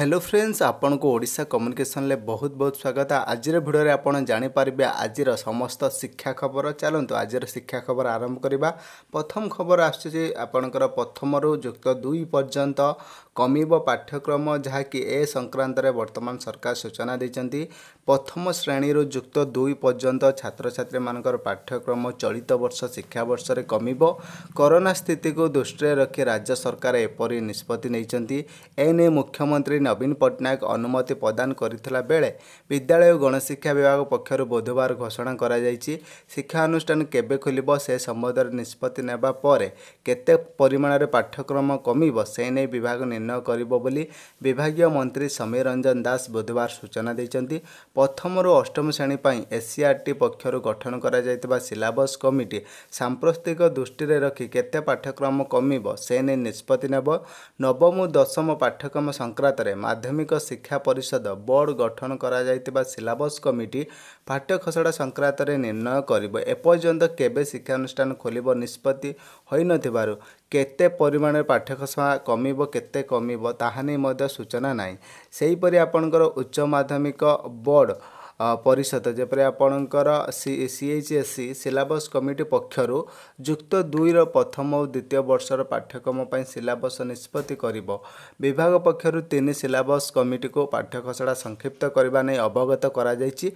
Hello friends, आपन को Odisha communication ले बहुत बहुत स्वागत। आज भिडियो रे आपन जानि परिबे आज समस्त शिक्षा खबर। चलंतु आज शिक्षा खबर आरंभ करबा। प्रथम खबर आछे जे आपनकर प्रथम रु युक्त 2 पर्यंत कमिबो पाठ्यक्रम, जहा कि ए संक्रांत रे वर्तमान सरकार सूचना दैचंती। प्रथम श्रेणी रु युक्त 2 पर्यंत छात्र छात्री मानकर पाठ्यक्रम चलित वर्ष शिक्षा वर्ष रे कमिबो। कोरोना स्थिति को दृष्टि रे रखि राज्य सरकार एपरि निष्पत्ति नैचंती। एने मुख्यमंत्री नवीन पटनायक अनुमति प्रदान करथिला बेले विद्यालय गणशिक्षा विभाग पक्षर बुधवार घोषणा करा जायछि। शिक्षानुष्ठान केबे खोलिबो से संबंधर निष्पत्ति नेबा परे केते परिमाण रे पाठ्यक्रम कमिबो से नै विभाग निर्णय करिबो बोली विभागीय मंत्री समीर रंजन दास बुधवार सूचना दैचंती। प्रथम रु अष्टम श्रेणी पई एससीआरटी पक्षर गठन करा जायतबा सिलेबस कमिटी सांप्रतिक दृष्टि रे रखि केते पाठ्यक्रम कमिबो से नै निष्पत्ति नेबो। नवम दशम पाठ्यक्रम संक्रांत माध्यमिक शिक्षा परिषद बोर्ड गठन करा जायतिबा सिलेबस कमिटी पाठ्य खसड़ा संक्रांत रे निर्णय करिबो। एपर्यंत केबे शिक्षानुष्ठान खोलिबो निष्पत्ति होई नथिबारु केते परिमाण रे पाठ्य खसड़ा कमिबो केते कमिबो ताहाने मध्य सूचना नाही। सेहीपरि आपनकर उच्च माध्यमिक बोर्ड परिषद जेपरि आपणकर सीएचएससी सिलेबस कमिटी पक्षर युक्त 2 रो प्रथम और द्वितीय वर्षर पाठ्यक्रम पई सिलेबस निष्पत्ति करिवो। विभाग पक्षर 3 सिलेबस कमिटी को पाठ्य खसड़ा संक्षिप्त करबा नै अवगत करा जायछि।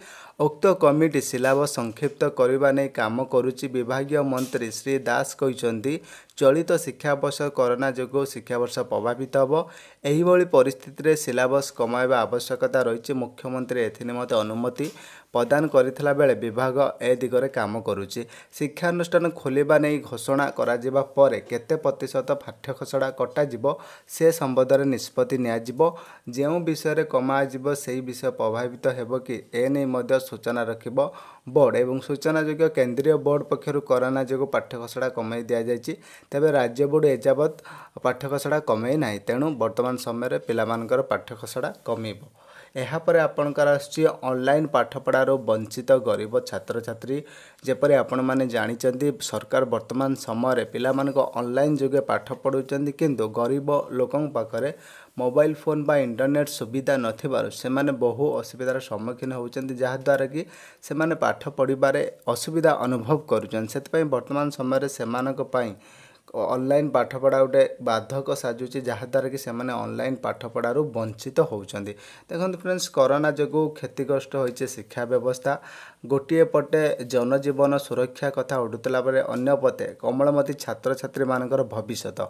उक्त कमिटी सिलेबस संक्षिप्त करबा नै काम करूछि। विभागीय मंत्री श्री दास कहिसंती चलित शिक्षावर्ष कोरोना जोगो शिक्षावर्ष प्रभावित होब। एहिभଳି परिस्थिति रे सिलेबस कमाइबा आवश्यकता रहिछि। मुख्यमंत्री एथिनिमते अनुमति प्रदान करितला बेले विभाग ए दिगरे काम करूछि। शिक्षानुष्ठान खोलिबा नै घोषणा करा जिबा परे केते प्रतिशत पाठ्य खसड़ा कटा जिवो से संबंधरे निष्पत्ति निया जिवो। जेउ विषय रे कमा जिवो सेही विषय प्रभावित हेबो कि ए नै मध्य सूचना रखिबो बोर्ड एवं सूचना योग्य केंद्रीय बोर्ड पक्षरु कोरोना जोगो पाठ्य खसड़ा कमाई दिया जायछि। तबे राज्य बोर्ड एजावत पाठ्य खसड़ा कमाई नाही, तेणु वर्तमान समय रे पिला मानकर पाठ्य खसड़ा कमिबो। एहापर आपणकर आछि ऑनलाइन पाठपढ़ार वंचित गरीब छात्र छात्री। जेपरि आपण माने जानिचंती सरकार वर्तमान समय रे पिला मानक ऑनलाइन जोगे पाठ पढुचंती, किंतु गरीब लोकन पाखरे मोबाइल फोन बा इंटरनेट सुविधा नथिबारु सेमाने बहु असुविधार सम्मुखीन होउचंती, जहा द्वारा कि सेमाने पाठ पढिबारे असुविधा अनुभव करूचन। सेतपई वर्तमान समय रे सेमानक पई ऑनलाइन पाठपढ़ा गोटे बाधक साजुची, जहाद्वारा कि सेमाने ऑनलाइन पाठपढ़ारू वंचित होउचंदी। देखंतु फ्रेंड्स, कोरोना जोगु क्षतिग्रस्त होइचे शिक्षा व्यवस्था। गोटे पटे जनजीवन सुरक्षा कथा उडुतला बेले अन्य पटे कमलमती छात्र छात्री मानकर भविष्यत।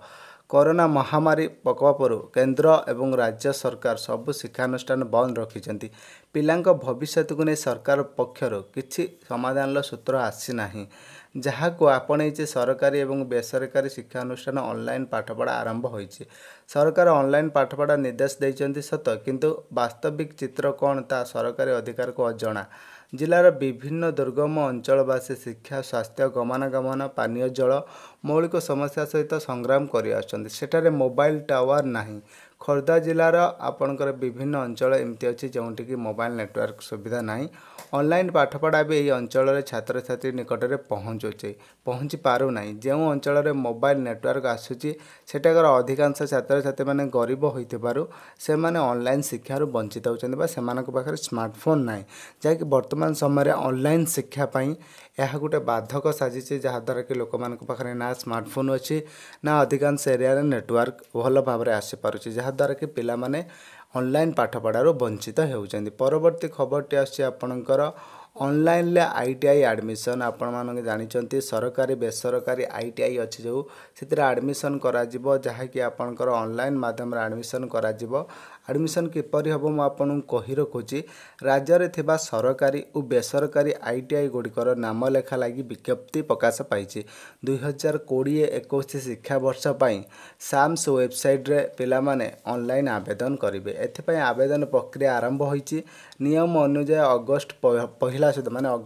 कोरोना महामारी प्रकोपरू केंद्र एवं राज्य सरकार सबु शिक्षानुष्ठान बंद रखिचंती। पिलांक भविष्यत को नहीं सरकार पक्षर किछि समाधान सूत्र आसी नाही, जहाको आपणैचे सरकारी एवं बेसरकारी शिक्षानुष्ठान ऑनलाइन पाठपढ़ा आरंभ होइचे। सरकार ऑनलाइन पाठपढ़ा निर्देश दैचंती सत, किंतु वास्तविक चित्र कोन ता सरकारी अधिकार को अजना। जिलार विभिन्न दुर्गम अंचलवासी शिक्षा स्वास्थ्य गमनागमन पानीय जल मौलिक समस्या सहित संग्राम कर सेठारे मोबाइल टावर नहीं। खोर्धा जिलार आपणकर विभिन्न अंचल एमती अच्छी जोटी कि मोबाइल नेटवर्क सुविधा नहीं। ऑनलाइन पाठपढ़ा भी यही अंचल छात्र छात्री निकट में पहुँची पारना। जो अंचल में मोबाइल नेटवर्क आसूची सेठाकर अधिकांश छात्र छात्री मैंने गरीब होने ऑनलाइन शिक्षार वंचित होते। से स्मार्टफोन ना जहाँकि बर्तमान समय ऑनलाइन शिक्षापी यह गोटे बाधक साजिचे, जहाद्वारा कि लोक माखे ना स्मार्टफोन अच्छी ना अधिकांश एरिया नेटवर्क भल भाव आसीपार, द्वारा कि पिला माने ऑनलाइन पाठपढ़ारू वंचित होउचंदी। परवर्ती खबरटी आछि आपनकर ऑनलाइन ले आईटीआई एडमिशन। आपण माने जानिचंती सरकारी बेसरकारी आईटीआई अछि जो सेतिर एडमिशन करा जिवो, जहा कि आपनकर ऑनलाइन माध्यम रे एडमिशन करा जिवो। एडमिशन किपरि हबो म आपण कहि रखुची। राज्य रे थिबा सरकारी ओ बेसरकारी आईटीआई गुडिकर नाम लेखा लागि विज्ञप्ति प्रकाश पाइछि। 2020-21 शिक्षावर्ष पई साम्स वेबसाइट रे पिला माने ऑनलाइन आवेदन करिवे। एथि पई आवेदन प्रक्रिया आरंभ होइछि। नियम अनुसार अगस्त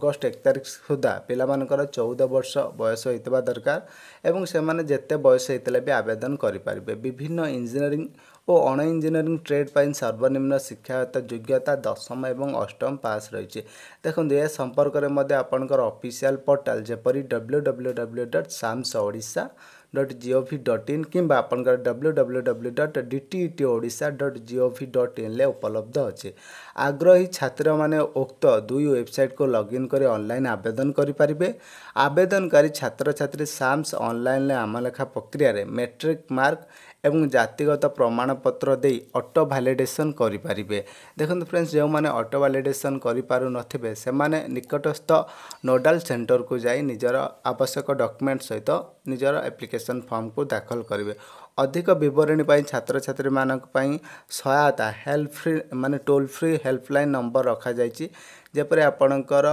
1 तारिख सुधा पिलामानकर 14 वर्ष बयस होइतबा दरकार एवं सेमाने जेते बयस हेतले भी आवेदन करि पारिबे। विभिन्न इंजीनियरिंग और अण इंजीनियरिंग ट्रेड पर सर्वनिम्न शिक्षागत योग्यता 10वीं एवं 8वीं पास रही। देखो ये संपर्क में आपणकर ऑफिशियल पोर्टल जेपरी www.samsodisha .gov.in किंबा आपनकर www.dtt.odisha.gov.in ले उपलब्ध अछि। आग्रही छात्र माने उक्त दुई वेबसाइट को लॉगिन करी ऑनलाइन आवेदन करि परिबे। आवेदनकारी छात्र छात्री साम्स ऑनलाइन ले आमलेखा प्रक्रिया रे मैट्रिक मार्क एवं जातिगत प्रमाणपत्र दे ऑटो वैलिडेशन करि परिबे। देखंत फ्रेंड्स, जो माने ऑटो वैलिडेशन करि पारु नथिबे से माने निकटस्थ नोडल सेंटर को जाई निजर आवश्यक डॉक्यूमेंट सहित निजर एप्लिकेशन फॉर्म को दाखल करिवे। अधिक विवरणी छात्र छात्री मानक पई सहायता हेल्प फ्री माने टोल फ्री हेल्पलाइन नंबर रखा जाईची, जेपर आपणकर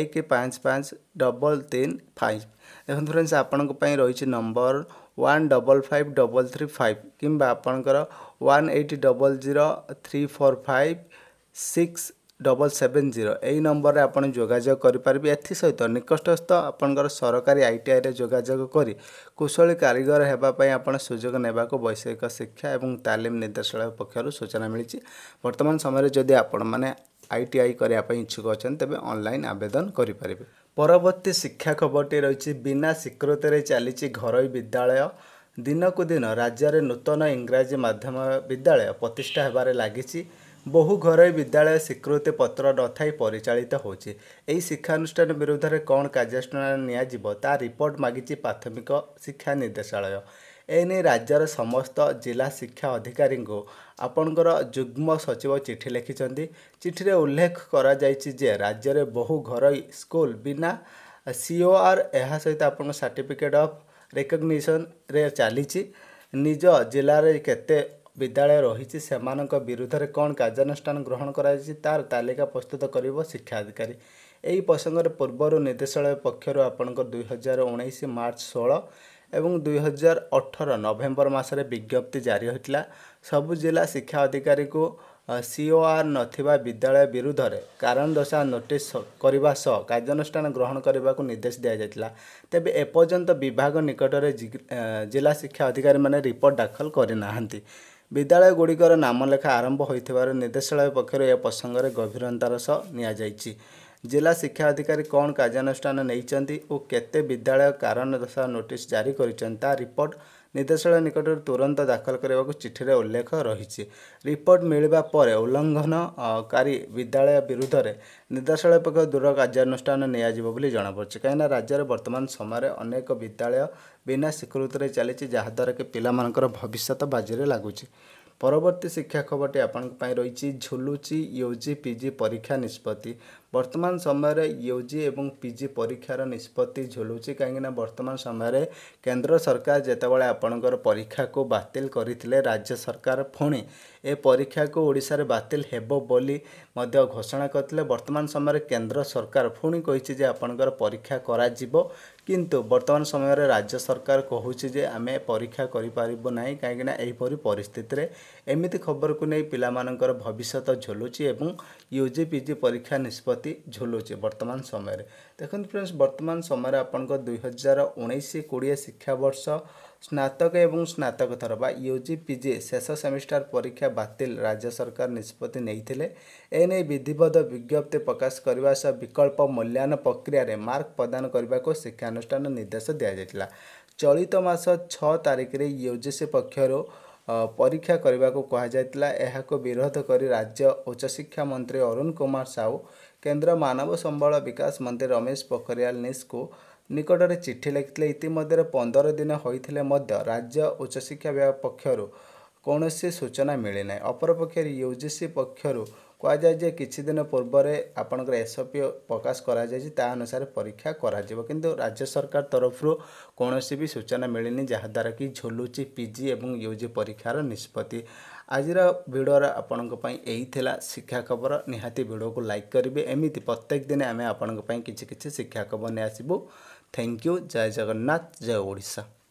155335। देखंत फ्रेंड्स, आपणक पई रहिची नंबर 1555335 किंबा आपणकर 180034567770 यही नंबर आप जोगाजोग करें। एथिसहित निकटस्थ आपंकर सरकारी आईटीआई रे जोगाजोग करी कुशल कारीगर होगापी आपड़ सुजोग नेबा को वैषयिक शिक्षा एवं तालीम निर्देशालय पक्षर सूचना मिली। वर्तमान समय जदि आपण मैंने आईटीआई करने इच्छुक अच्छा तेज ऑनलाइन आवेदन करें। परवर्ती शिक्षा खबरटी रही बिना स्वीकृति चली घर विद्यालय। दिन कु दिन राज्य में नूतन इंग्राजी मध्यम विद्यालय प्रतिष्ठा होबार लागिछि। बहु घरोई विद्यालय स्वीकृति पत्र नथाई परिचालित होछि। एही शिक्षानुष्ठान विरुद्ध रे कोन कार्यानुष्ठान निया जिवो ता रिपोर्ट मागिछि प्राथमिक शिक्षा निर्देशालय। एने राज्यर समस्त जिला शिक्षा अधिकारी को आपणकर जुग्म सचिव चिठी लिखिछन्ती। चिठी रे उल्लेख करा जाइछि जे राज्य रे बहु घरोई स्कूल बिना सीओआर एहा सहित आपण सर्टिफिकेट ऑफ रिकग्निशन रे चलीछि। निज जिला रे केते विद्यालय रही सेमानक विरुद्ध रे कौन कार्यानुष्ठान ग्रहण करायछि तार तालिका प्रस्तुत करिवो शिक्षा अधिकारी। एही प्रसंगे पूर्व निर्देशालय पक्षर आपण 2019 मार्च 16 एवं 2018 नवेम्बर मासरे विज्ञप्ति जारी होइतिला। सबु जिला शिक्षा अधिकारी को सीओआर नथिबा विद्यालय विरुद्ध रे कारण दर्शा नोटिस करिवा सह कार्यानुष्ठान ग्रहण करने को निर्देश दिया जायतिला। तेबे एपर्यंत विभाग निकट रे जिला शिक्षा अधिकारी माने रिपोर्ट दाखल करिनाहंती। विद्यालय गुड़िकर नामलेखा आरंभ होइथिबार निर्देशालय पक्षर यह प्रसंग में गंभीरतार सह निया जायछि। जिला शिक्षा अधिकारी कौन कार्यानुष्ठान नैचंती ओ केते विद्यालय कारण दर्शा नोटिस जारी करिसन ता रिपोर्ट निर्देशालय निकट तुरंत दाखल करने को चिठी में उल्लेख रही। रिपोर्ट मिलवा पर उल्लंघनकारी विद्यालय विरुद्ध में निर्देशालय पक्ष दूर कार्यानुष्ठान निजी जनापड़ी। कहीं राज्य में वर्तमान समय अनेक विद्यालय बिना स्वीकृति चली जहाद्वारा कि पाकर भविष्य बाजी में लगुच। परवर्ती शिक्षा खबरटी आपंपाई रही झुलुची यूजी पीजी परीक्षा निष्पत्ति। वर्तमान समय यूजी एवं पीजी परीक्षार निष्पत्ति झुलुची कहीं वर्तमान समय केंद्र सरकार जेतेबेले आपणकर परीक्षा को बातिल करथिले राज्य सरकार पुणी ए परीक्षा को ओडिशा रे बातिल हेबो बोली मध्य घोषणा करथिले। वर्तमान समय केंद्र सरकार पुणी कहिछि जे आपणकर परीक्षा करा जिवो, किंतु वर्तमान समय राज्य सरकार कहूछि जे आमे परीक्षा करि पारिबो नाही काहेकि ना एहिपरि परिस्थिति रे एमिति खबर को नहीं पिलामानकर भविष्यत झुलुची एवं यूजी पीजी परीक्षा निष्पत्ति झुलुची वर्तमान समय रे। देखंत फ्रेंड्स, वर्तमान समय आपनको 2019-20 शिक्षावर्ष स्नातक एवं स्नातकोत्तर बा यूजी पीजी शेष सेमिस्टर परीक्षा बातिल राज्य सरकार निष्पत्ति नैथिले। एने विधिवत विज्ञप्ति प्रकाश करने सह विकल्प मूल्यायन प्रक्रिया मार्क प्रदान करने को शिक्षानुष्ठान निर्देश दिया जायतिला। चलित मास 6 तारिख रे यूजीसी पक्षर परीक्षा करने को कहुला। यह विरोध कर राज्य उच्चशिक्षा मंत्री अरुण कुमार साहू केंद्र मानव संबल विकास मंत्री रमेश पोखरियाल निश को निकटरे चिठी लिखिले। इतिमध्य 15 दिन होते राज्य उच्चशिक्षा विभाग पक्षर कौन सूचना मिले ना। अपरपक्ष यूजीसी पक्षर कहुए किसी दिन पूर्व आपणकर एसओपी प्रकाश करानुसार परीक्षा किंतु राज्य सरकार तरफ कौन भी सूचना मिलनी जहाद्वारा कि झुलुची पीजी एवं यूजी परीक्षार निष्पत्ति। आज भिडर आपंपाई यही शिक्षा खबर। निहाती भिडियो को लाइक करेंगे। एमती प्रत्येक दिन आम आपण किसी शिक्षा खबर नहीं आसबू। Thank you. जय जगन्नाथ, जय ओडिशा।